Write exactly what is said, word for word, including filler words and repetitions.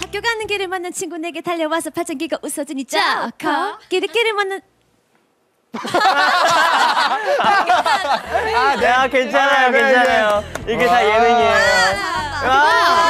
학교 가는 길을 만난 친구 내게 달려와서 팔짱끼고 웃어주니 쪼커 끼리끼리 만난 아, 네, 괜찮아요, 괜찮아요. 이게 다 예능이에요.